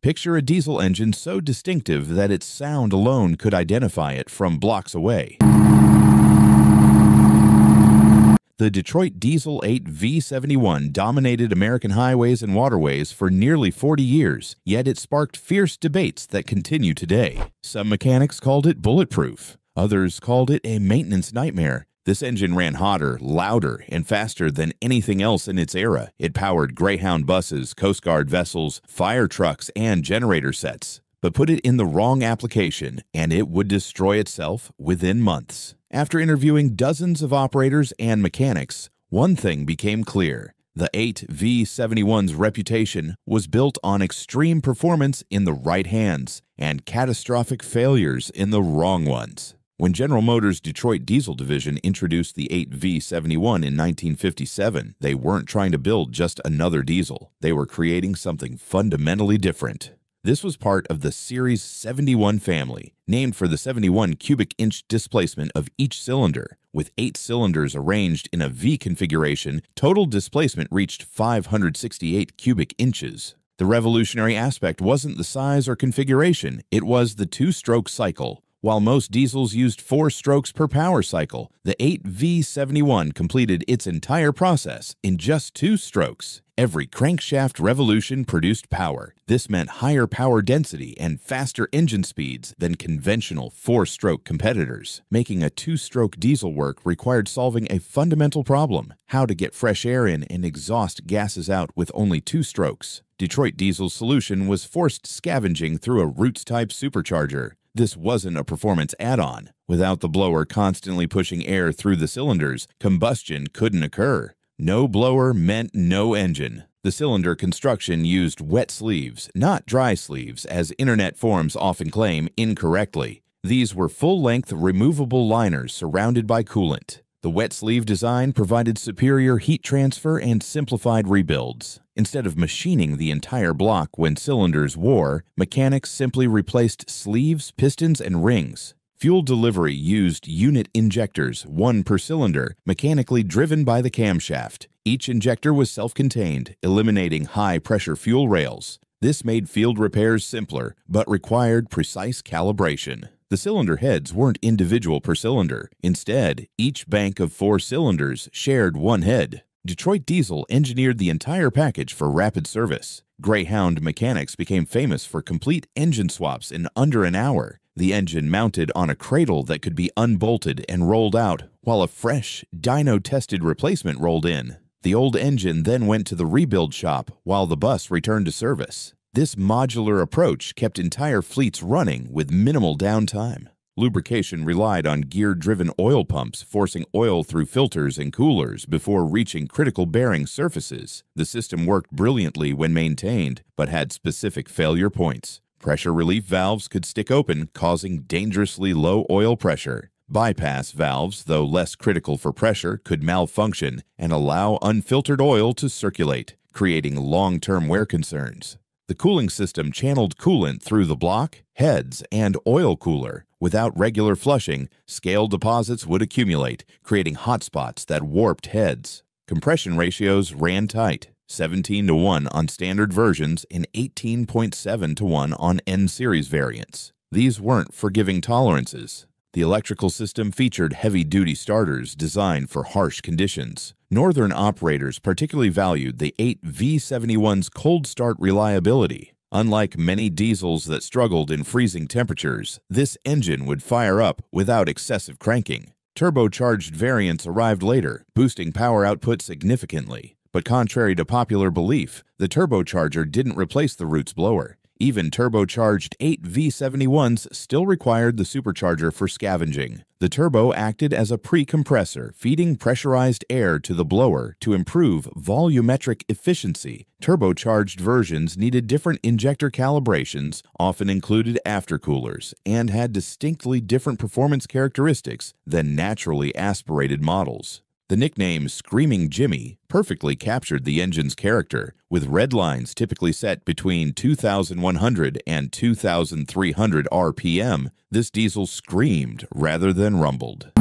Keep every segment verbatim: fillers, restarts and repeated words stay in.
Picture a diesel engine so distinctive that its sound alone could identify it from blocks away. The Detroit Diesel eight V seventy-one dominated American highways and waterways for nearly forty years, yet it sparked fierce debates that continue today. Some mechanics called it bulletproof. Others called it a maintenance nightmare. This engine ran hotter, louder, and faster than anything else in its era. It powered Greyhound buses, Coast Guard vessels, fire trucks, and generator sets. But put it in the wrong application, and it would destroy itself within months. After interviewing dozens of operators and mechanics, one thing became clear. The eight V seventy-one's reputation was built on extreme performance in the right hands and catastrophic failures in the wrong ones. When General Motors' Detroit Diesel Division introduced the eight V seventy-one in nineteen fifty-seven, they weren't trying to build just another diesel. They were creating something fundamentally different. This was part of the Series seventy-one family, named for the seventy-one cubic inch displacement of each cylinder. With eight cylinders arranged in a V configuration, total displacement reached five hundred sixty-eight cubic inches. The revolutionary aspect wasn't the size or configuration, it was the two-stroke cycle. While most diesels used four strokes per power cycle, the eight V seventy-one completed its entire process in just two strokes. Every crankshaft revolution produced power. This meant higher power density and faster engine speeds than conventional four-stroke competitors. Making a two-stroke diesel work required solving a fundamental problem: how to get fresh air in and exhaust gases out with only two strokes. Detroit Diesel's solution was forced scavenging through a Roots-type supercharger. This wasn't a performance add-on. Without the blower constantly pushing air through the cylinders, combustion couldn't occur. No blower meant no engine. The cylinder construction used wet sleeves, not dry sleeves, as internet forums often claim incorrectly. These were full-length removable liners surrounded by coolant. The wet sleeve design provided superior heat transfer and simplified rebuilds. Instead of machining the entire block when cylinders wore, mechanics simply replaced sleeves, pistons, and rings. Fuel delivery used unit injectors, one per cylinder, mechanically driven by the camshaft. Each injector was self-contained, eliminating high-pressure fuel rails. This made field repairs simpler, but required precise calibration. The cylinder heads weren't individual per cylinder. Instead, each bank of four cylinders shared one head. Detroit Diesel engineered the entire package for rapid service. Greyhound mechanics became famous for complete engine swaps in under an hour. The engine mounted on a cradle that could be unbolted and rolled out, while a fresh, dyno-tested replacement rolled in. The old engine then went to the rebuild shop, while the bus returned to service. This modular approach kept entire fleets running with minimal downtime. Lubrication relied on gear-driven oil pumps, forcing oil through filters and coolers before reaching critical bearing surfaces. The system worked brilliantly when maintained, but had specific failure points. Pressure relief valves could stick open, causing dangerously low oil pressure. Bypass valves, though less critical for pressure, could malfunction and allow unfiltered oil to circulate, creating long-term wear concerns. The cooling system channeled coolant through the block, heads, and oil cooler. Without regular flushing, scale deposits would accumulate, creating hotspots that warped heads. Compression ratios ran tight. seventeen to one on standard versions and eighteen point seven to one on N-series variants. These weren't forgiving tolerances. The electrical system featured heavy-duty starters designed for harsh conditions. Northern operators particularly valued the eight V seventy-one's cold start reliability. Unlike many diesels that struggled in freezing temperatures, this engine would fire up without excessive cranking. Turbocharged variants arrived later, boosting power output significantly. But contrary to popular belief, the turbocharger didn't replace the Roots blower. Even turbocharged eight V seventy-ones still required the supercharger for scavenging. The turbo acted as a pre-compressor, feeding pressurized air to the blower to improve volumetric efficiency. Turbocharged versions needed different injector calibrations, often included aftercoolers, and had distinctly different performance characteristics than naturally aspirated models. The nickname Screaming Jimmy perfectly captured the engine's character, with red lines typically set between two thousand one hundred and two thousand three hundred R P M. This diesel screamed rather than rumbled.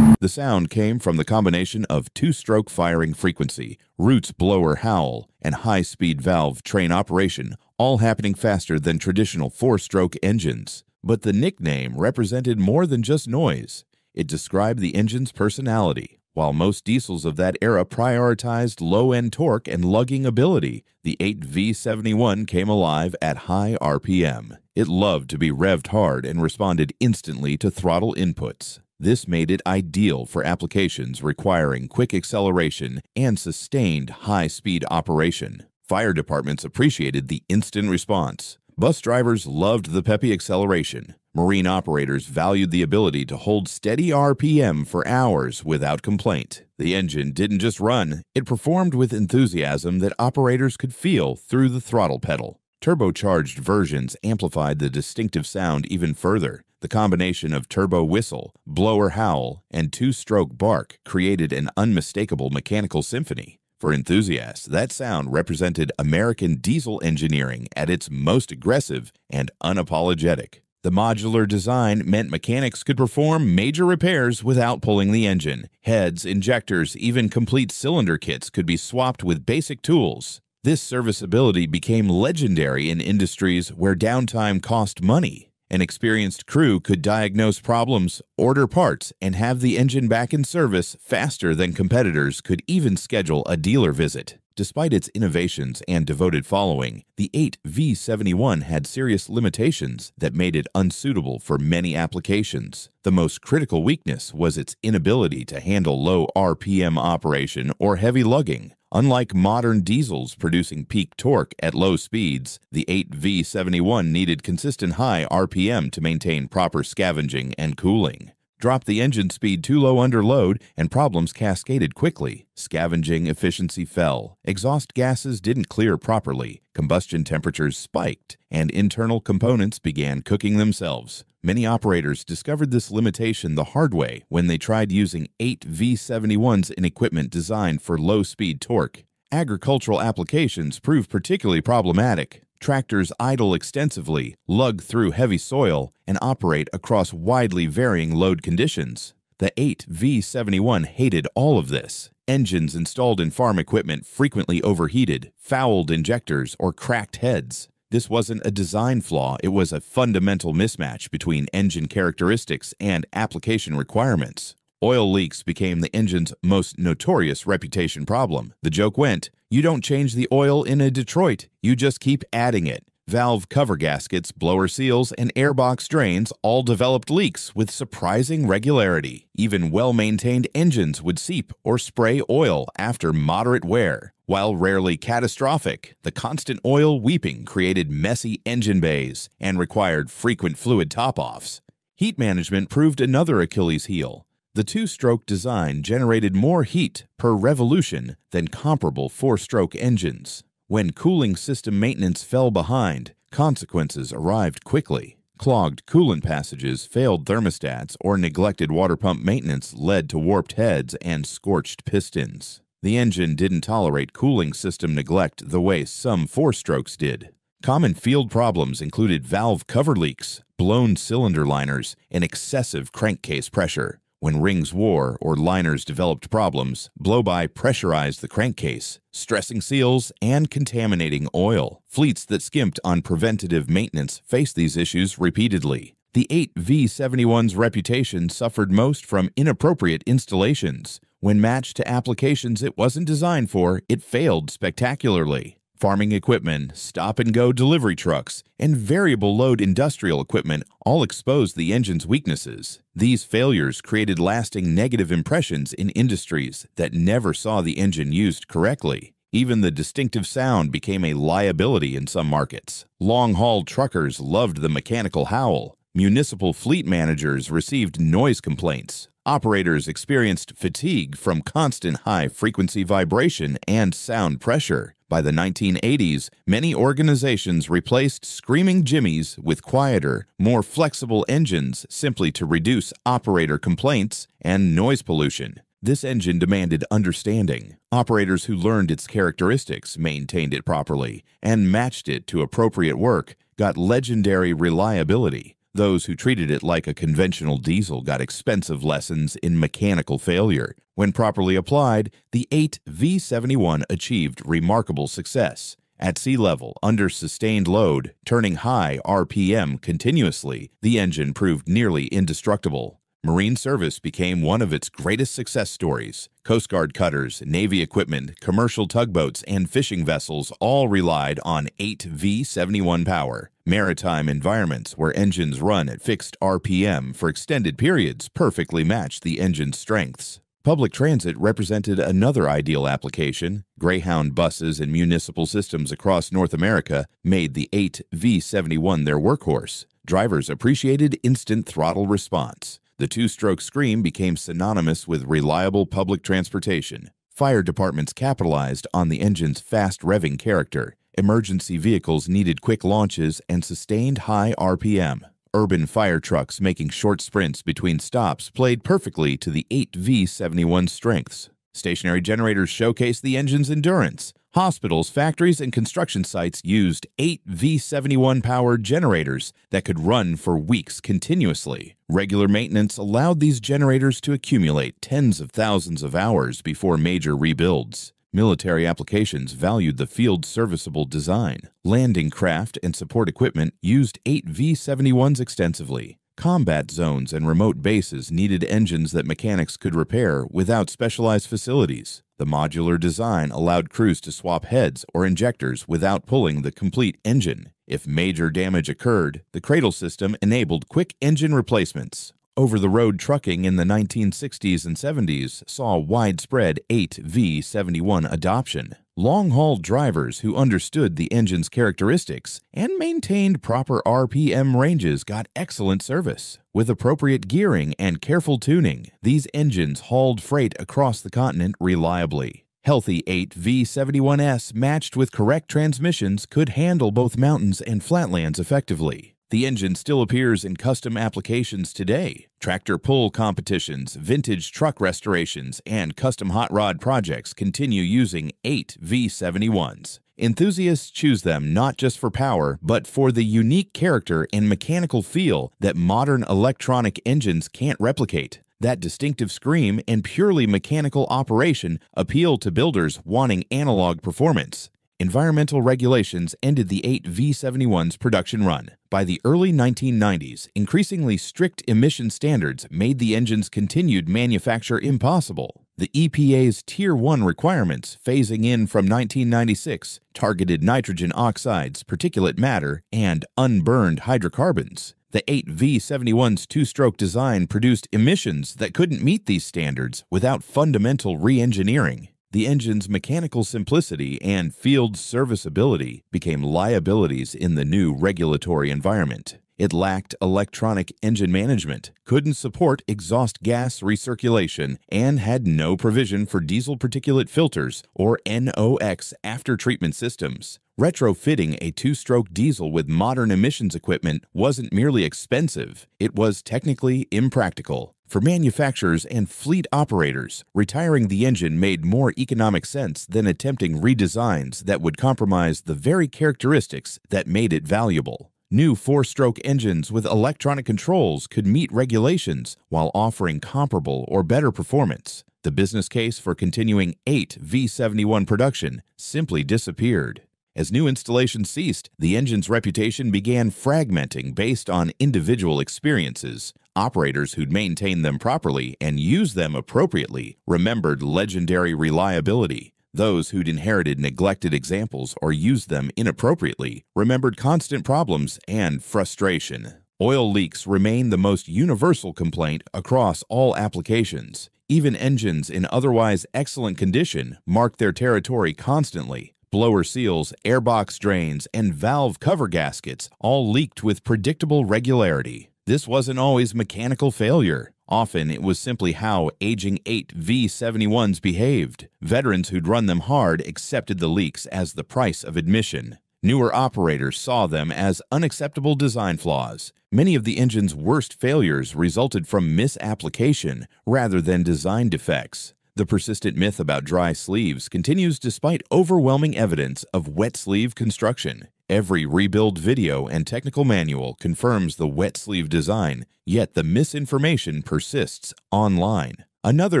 The sound came from the combination of two-stroke firing frequency, Roots blower howl, and high-speed valve train operation, all happening faster than traditional four-stroke engines. But the nickname represented more than just noise. It described the engine's personality. While most diesels of that era prioritized low-end torque and lugging ability, the eight V seventy-one came alive at high R P M. It loved to be revved hard and responded instantly to throttle inputs. This made it ideal for applications requiring quick acceleration and sustained high-speed operation. Fire departments appreciated the instant response. Bus drivers loved the peppy acceleration. Marine operators valued the ability to hold steady R P M for hours without complaint. The engine didn't just run, it performed with enthusiasm that operators could feel through the throttle pedal. Turbocharged versions amplified the distinctive sound even further. The combination of turbo whistle, blower howl, and two-stroke bark created an unmistakable mechanical symphony. For enthusiasts, that sound represented American diesel engineering at its most aggressive and unapologetic. The modular design meant mechanics could perform major repairs without pulling the engine. Heads, injectors, even complete cylinder kits could be swapped with basic tools. This serviceability became legendary in industries where downtime cost money. An experienced crew could diagnose problems, order parts, and have the engine back in service faster than competitors could even schedule a dealer visit. Despite its innovations and devoted following, the eight V seventy-one had serious limitations that made it unsuitable for many applications. The most critical weakness was its inability to handle low R P M operation or heavy lugging. Unlike modern diesels producing peak torque at low speeds, the eight V seventy-one needed consistent high R P M to maintain proper scavenging and cooling. Drop the engine speed too low under load, and problems cascaded quickly. Scavenging efficiency fell, exhaust gases didn't clear properly, combustion temperatures spiked, and internal components began cooking themselves. Many operators discovered this limitation the hard way when they tried using eight V seventy-ones in equipment designed for low-speed torque. Agricultural applications proved particularly problematic. Tractors idle extensively, lug through heavy soil, and operate across widely varying load conditions. The eight V seventy-one hated all of this. Engines installed in farm equipment frequently overheated, fouled injectors, or cracked heads. This wasn't a design flaw, it was a fundamental mismatch between engine characteristics and application requirements. Oil leaks became the engine's most notorious reputation problem. The joke went, you don't change the oil in a Detroit, you just keep adding it. Valve cover gaskets, blower seals, and airbox drains all developed leaks with surprising regularity. Even well-maintained engines would seep or spray oil after moderate wear. While rarely catastrophic, the constant oil weeping created messy engine bays and required frequent fluid top-offs. Heat management proved another Achilles' heel. The two-stroke design generated more heat per revolution than comparable four-stroke engines. When cooling system maintenance fell behind, consequences arrived quickly. Clogged coolant passages, failed thermostats, or neglected water pump maintenance led to warped heads and scorched pistons. The engine didn't tolerate cooling system neglect the way some four-strokes did. Common field problems included valve cover leaks, blown cylinder liners, and excessive crankcase pressure. When rings wore or liners developed problems, blow-by pressurized the crankcase, stressing seals and contaminating oil. Fleets that skimped on preventative maintenance faced these issues repeatedly. The eight V seventy-one's reputation suffered most from inappropriate installations. When matched to applications it wasn't designed for, it failed spectacularly. Farming equipment, stop-and-go delivery trucks, and variable-load industrial equipment all exposed the engine's weaknesses. These failures created lasting negative impressions in industries that never saw the engine used correctly. Even the distinctive sound became a liability in some markets. Long-haul truckers loved the mechanical howl. Municipal fleet managers received noise complaints. Operators experienced fatigue from constant high-frequency vibration and sound pressure. By the nineteen eighties, many organizations replaced Screaming Jimmys with quieter, more flexible engines simply to reduce operator complaints and noise pollution. This engine demanded understanding. Operators who learned its characteristics, maintained it properly, and matched it to appropriate work got legendary reliability. Those who treated it like a conventional diesel got expensive lessons in mechanical failure. When properly applied, the eight V seventy-one achieved remarkable success. At sea level, under sustained load, turning high R P M continuously, the engine proved nearly indestructible. Marine service became one of its greatest success stories. Coast Guard cutters, Navy equipment, commercial tugboats, and fishing vessels all relied on eight V seventy-one power. Maritime environments where engines run at fixed R P M for extended periods perfectly matched the engine's strengths. Public transit represented another ideal application. Greyhound buses and municipal systems across North America made the eight V seventy-one their workhorse. Drivers appreciated instant throttle response. The two-stroke Scream became synonymous with reliable public transportation. Fire departments capitalized on the engine's fast revving character. Emergency vehicles needed quick launches and sustained high R P M. Urban fire trucks making short sprints between stops played perfectly to the eight V seventy-one's strengths. Stationary generators showcased the engine's endurance. Hospitals, factories, and construction sites used eight V seventy-one-powered generators that could run for weeks continuously. Regular maintenance allowed these generators to accumulate tens of thousands of hours before major rebuilds. Military applications valued the field's serviceable design. Landing craft and support equipment used eight V seventy-ones extensively. Combat zones and remote bases needed engines that mechanics could repair without specialized facilities. The modular design allowed crews to swap heads or injectors without pulling the complete engine. If major damage occurred, the cradle system enabled quick engine replacements. Over-the-road trucking in the nineteen sixties and seventies saw widespread eight V seventy-one adoption. Long-haul drivers who understood the engine's characteristics and maintained proper R P M ranges got excellent service. With appropriate gearing and careful tuning, these engines hauled freight across the continent reliably. Healthy eight V seventy-ones matched with correct transmissions could handle both mountains and flatlands effectively. The engine still appears in custom applications today. Tractor pull competitions, vintage truck restorations, and custom hot rod projects continue using eight V seventy-ones. Enthusiasts choose them not just for power, but for the unique character and mechanical feel that modern electronic engines can't replicate. That distinctive scream and purely mechanical operation appeal to builders wanting analog performance. Environmental regulations ended the eight V seventy-one's production run. By the early nineteen nineties, increasingly strict emission standards made the engine's continued manufacture impossible. The E P A's Tier one requirements, phasing in from nineteen ninety-six, targeted nitrogen oxides, particulate matter, and unburned hydrocarbons. The eight V seventy-one's two-stroke design produced emissions that couldn't meet these standards without fundamental re-engineering. The engine's mechanical simplicity and field serviceability became liabilities in the new regulatory environment. It lacked electronic engine management, couldn't support exhaust gas recirculation, and had no provision for diesel particulate filters or NOx after-treatment systems. Retrofitting a two-stroke diesel with modern emissions equipment wasn't merely expensive, it was technically impractical. For manufacturers and fleet operators, retiring the engine made more economic sense than attempting redesigns that would compromise the very characteristics that made it valuable. New four-stroke engines with electronic controls could meet regulations while offering comparable or better performance. The business case for continuing eight V seventy-one production simply disappeared. As new installations ceased, the engine's reputation began fragmenting based on individual experiences. Operators who'd maintained them properly and used them appropriately remembered legendary reliability. Those who'd inherited neglected examples or used them inappropriately remembered constant problems and frustration. Oil leaks remain the most universal complaint across all applications. Even engines in otherwise excellent condition mark their territory constantly. Blower seals, airbox drains, and valve cover gaskets all leaked with predictable regularity. This wasn't always mechanical failure. Often it was simply how aging eight V seventy-ones behaved. Veterans who'd run them hard accepted the leaks as the price of admission. Newer operators saw them as unacceptable design flaws. Many of the engine's worst failures resulted from misapplication rather than design defects. The persistent myth about dry sleeves continues despite overwhelming evidence of wet sleeve construction. Every rebuild video and technical manual confirms the wet sleeve design, yet the misinformation persists online. Another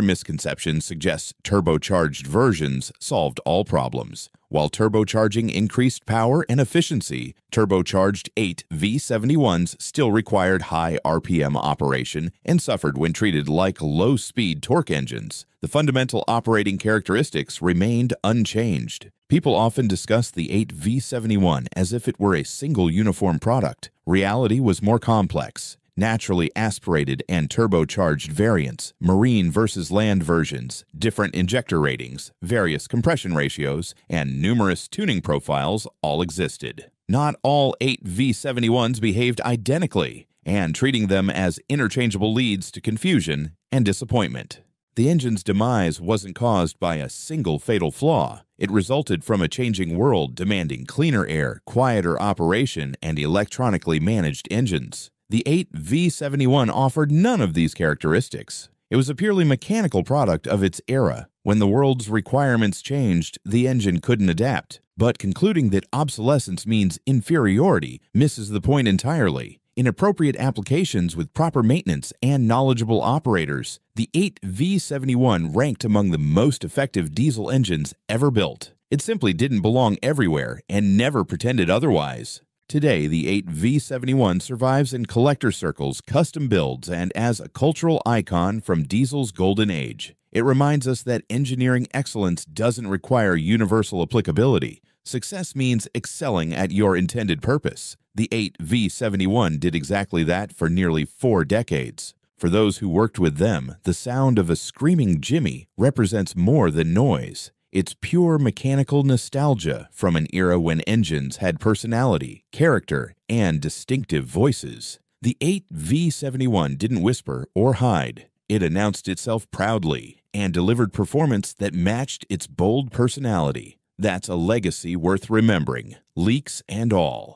misconception suggests turbocharged versions solved all problems. While turbocharging increased power and efficiency, turbocharged eight V seventy-ones still required high R P M operation and suffered when treated like low-speed torque engines. The fundamental operating characteristics remained unchanged. People often discuss the eight V seventy-one as if it were a single uniform product. Reality was more complex. Naturally aspirated and turbocharged variants, marine versus land versions, different injector ratings, various compression ratios, and numerous tuning profiles all existed. Not all eight V seventy-ones behaved identically, and treating them as interchangeable leads to confusion and disappointment. The engine's demise wasn't caused by a single fatal flaw. It resulted from a changing world demanding cleaner air, quieter operation, and electronically managed engines. The eight V seventy-one offered none of these characteristics. It was a purely mechanical product of its era. When the world's requirements changed, the engine couldn't adapt. But concluding that obsolescence means inferiority misses the point entirely. In appropriate applications with proper maintenance and knowledgeable operators, the eight V seventy-one ranked among the most effective diesel engines ever built. It simply didn't belong everywhere and never pretended otherwise. Today, the eight V seventy-one survives in collector circles, custom builds, and as a cultural icon from diesel's golden age. It reminds us that engineering excellence doesn't require universal applicability. Success means excelling at your intended purpose. The eight V seventy-one did exactly that for nearly four decades. For those who worked with them, the sound of a Screaming Jimmy represents more than noise. It's pure mechanical nostalgia from an era when engines had personality, character, and distinctive voices. The eight V seventy-one didn't whisper or hide. It announced itself proudly and delivered performance that matched its bold personality. That's a legacy worth remembering, leaks and all.